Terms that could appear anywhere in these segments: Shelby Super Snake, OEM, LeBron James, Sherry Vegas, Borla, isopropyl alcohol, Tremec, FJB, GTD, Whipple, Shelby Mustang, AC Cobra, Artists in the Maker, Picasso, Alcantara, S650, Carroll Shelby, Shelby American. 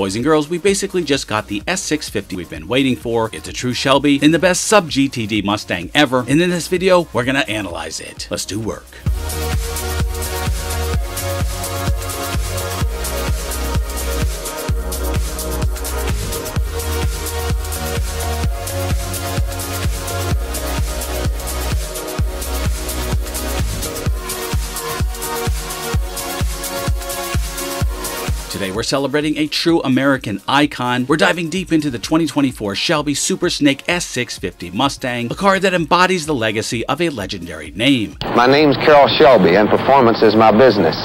Boys and girls, we basically just got the S650 we've been waiting for. It's a true Shelby in the best sub-GTD Mustang ever, and in this video, we're gonna analyze it. Let's do work. Today we're celebrating a true American icon. We're diving deep into the 2024 Shelby Super Snake S650 Mustang, a car that embodies the legacy of a legendary name. My name's Carroll Shelby, and performance is my business.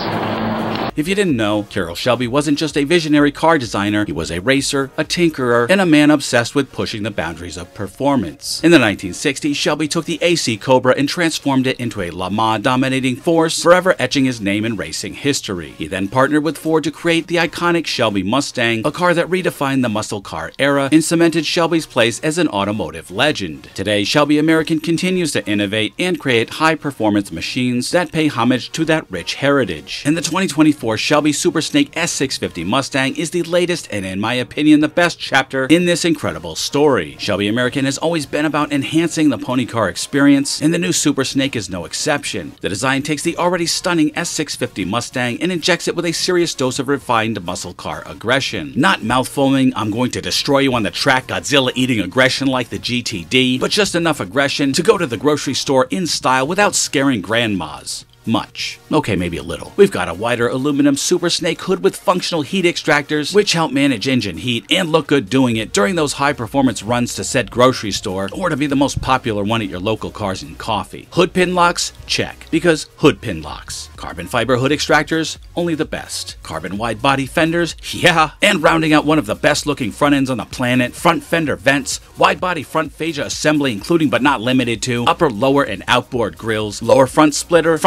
If you didn't know, Carroll Shelby wasn't just a visionary car designer, he was a racer, a tinkerer, and a man obsessed with pushing the boundaries of performance. In the 1960s, Shelby took the AC Cobra and transformed it into a Le Mans-dominating force, forever etching his name in racing history. He then partnered with Ford to create the iconic Shelby Mustang, a car that redefined the muscle car era and cemented Shelby's place as an automotive legend. Today, Shelby American continues to innovate and create high-performance machines that pay homage to that rich heritage. In the 2024 Shelby Super Snake S650 Mustang is the latest and, in my opinion, the best chapter in this incredible story. Shelby American has always been about enhancing the pony car experience, and the new Super Snake is no exception. The design takes the already stunning S650 Mustang and injects it with a serious dose of refined muscle car aggression. Not mouth-foaming, I'm going to destroy you on the track, Godzilla-eating aggression like the GTD, but just enough aggression to go to the grocery store in style without scaring grandmas. Much. Okay, maybe a little. We've got a wider aluminum Super Snake hood with functional heat extractors, which help manage engine heat and look good doing it during those high performance runs to said grocery store or to be the most popular one at your local Cars and Coffee. Hood pin locks? Check. Because hood pin locks. Carbon fiber hood extractors? Only the best. Carbon wide body fenders? Yeah. And rounding out one of the best looking front ends on the planet, front fender vents, wide body front fascia assembly including but not limited to, upper, lower, and outboard grills, lower front splitter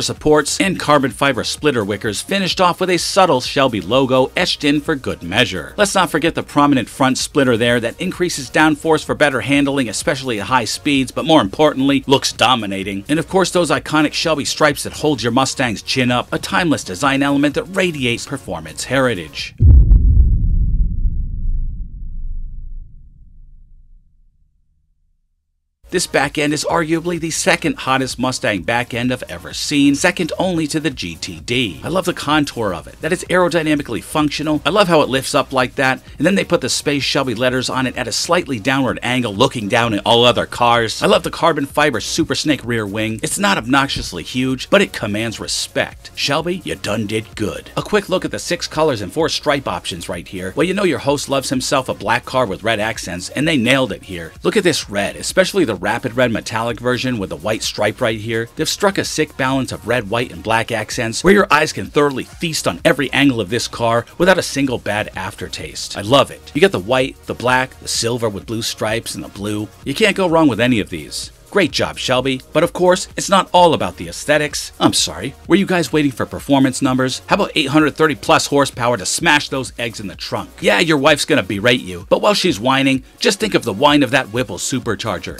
supports, and carbon fiber splitter wickers finished off with a subtle Shelby logo etched in for good measure. Let's not forget the prominent front splitter there that increases downforce for better handling, especially at high speeds, but more importantly, looks dominating. And of course those iconic Shelby stripes that hold your Mustang's chin up, a timeless design element that radiates performance heritage. This back end is arguably the second hottest Mustang back end I've ever seen, second only to the GTD. I love the contour of it, that it's aerodynamically functional. I love how it lifts up like that, and then they put the Space Shelby letters on it at a slightly downward angle, looking down at all other cars. I love the carbon fiber Super Snake rear wing. It's not obnoxiously huge, but it commands respect. Shelby, you done did good. A quick look at the 6 colors and 4 stripe options right here. Well, you know your host loves himself a black car with red accents, and they nailed it here. Look at this red, especially the rapid red metallic version with the white stripe right here. They've struck a sick balance of red, white, and black accents where your eyes can thoroughly feast on every angle of this car without a single bad aftertaste. I love it. You get the white, the black, the silver with blue stripes, and the blue. You can't go wrong with any of these. Great job, Shelby. But of course, it's not all about the aesthetics. I'm sorry. Were you guys waiting for performance numbers? How about 830 plus horsepower to smash those eggs in the trunk? Yeah, your wife's gonna berate you, but while she's whining, just think of the whine of that Whipple supercharger.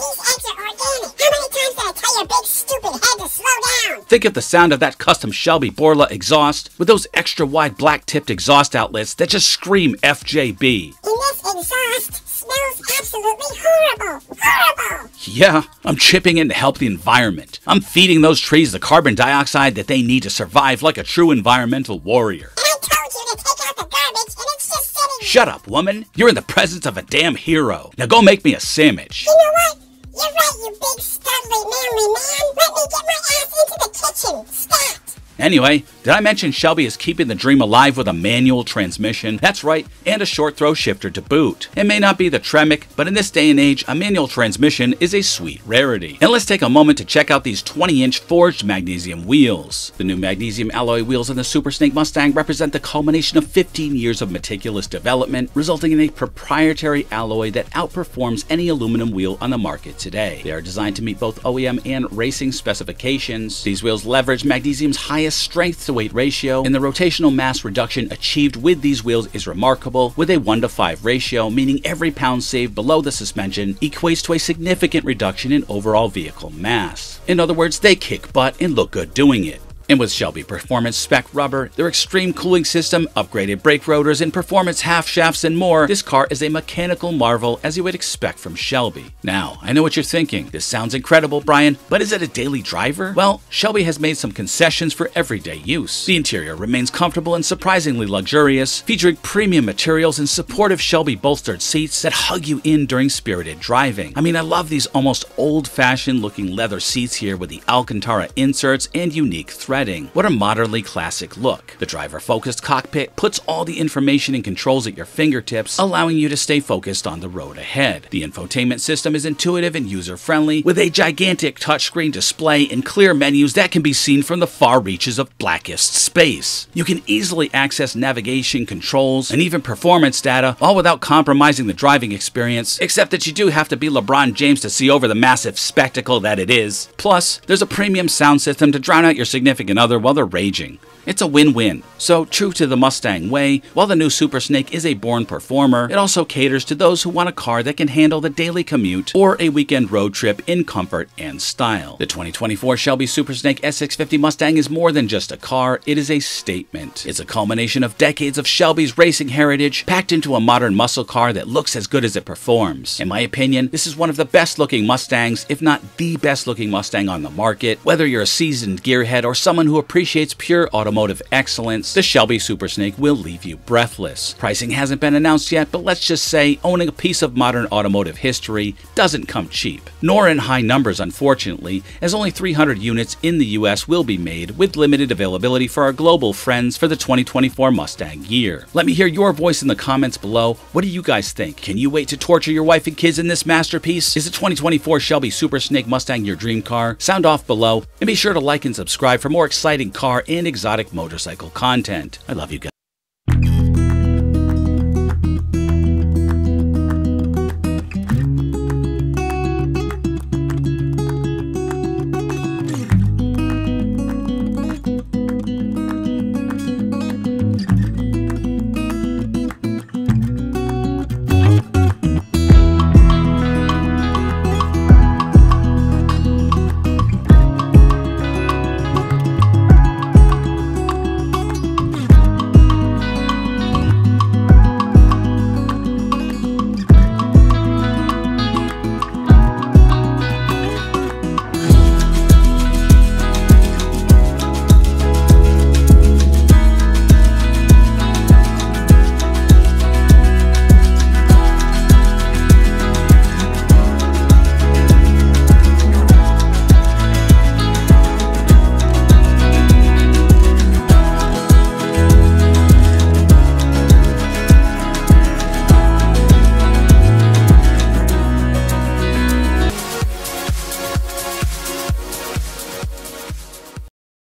Think of the sound of that custom Shelby Borla exhaust with those extra wide black tipped exhaust outlets that just scream FJB. And this exhaust smells absolutely horrible. Horrible! Yeah, I'm chipping in to help the environment. I'm feeding those trees the carbon dioxide that they need to survive like a true environmental warrior. And I told you to take out the garbage and it's just sitting there. Shut up, woman. You're in the presence of a damn hero. Now go make me a sandwich. You know what? You're right, you big studly manly man. Let me get my ass into the kitchen. Stop. Anyway, did I mention Shelby is keeping the dream alive with a manual transmission? That's right, and a short throw shifter to boot. It may not be the Tremec, but in this day and age, a manual transmission is a sweet rarity. And let's take a moment to check out these 20-inch forged magnesium wheels. The new magnesium alloy wheels on the Super Snake Mustang represent the culmination of 15 years of meticulous development, resulting in a proprietary alloy that outperforms any aluminum wheel on the market today. They are designed to meet both OEM and racing specifications. These wheels leverage magnesium's highest strength to weight ratio, and the rotational mass reduction achieved with these wheels is remarkable, with a 1-to-5 ratio, meaning every pound saved below the suspension equates to a significant reduction in overall vehicle mass. In other words, they kick butt and look good doing it. And with Shelby Performance Spec Rubber, their extreme cooling system, upgraded brake rotors, and performance half shafts and more, this car is a mechanical marvel as you would expect from Shelby. Now, I know what you're thinking. This sounds incredible, Brian, but is it a daily driver? Well, Shelby has made some concessions for everyday use. The interior remains comfortable and surprisingly luxurious, featuring premium materials and supportive Shelby bolstered seats that hug you in during spirited driving. I mean, I love these almost old-fashioned looking leather seats here with the Alcantara inserts and unique threads. What a modernly classic look. The driver-focused cockpit puts all the information and controls at your fingertips, allowing you to stay focused on the road ahead. The infotainment system is intuitive and user-friendly, with a gigantic touchscreen display and clear menus that can be seen from the far reaches of blackest space. You can easily access navigation, controls, and even performance data, all without compromising the driving experience, except that you do have to be LeBron James to see over the massive spectacle that it is. Plus, there's a premium sound system to drown out your significant other while they're raging. It's a win-win. So, true to the Mustang way, while the new Super Snake is a born performer, it also caters to those who want a car that can handle the daily commute or a weekend road trip in comfort and style. The 2024 Shelby Super Snake S650 Mustang is more than just a car, it is a statement. It's a culmination of decades of Shelby's racing heritage packed into a modern muscle car that looks as good as it performs. In my opinion, this is one of the best-looking Mustangs, if not the best-looking Mustang on the market. Whether you're a seasoned gearhead or someone who appreciates pure automotive excellence, the Shelby Super Snake will leave you breathless. Pricing hasn't been announced yet, but let's just say owning a piece of modern automotive history doesn't come cheap, nor in high numbers, unfortunately, as only 300 units in the US will be made, with limited availability for our global friends for the 2024 Mustang year. Let me hear your voice in the comments below. What do you guys think? Can you wait to torture your wife and kids in this masterpiece? Is the 2024 Shelby Super Snake Mustang your dream car? Sound off below, and be sure to like and subscribe for more exciting car and exotic motorcycle content. I love you guys.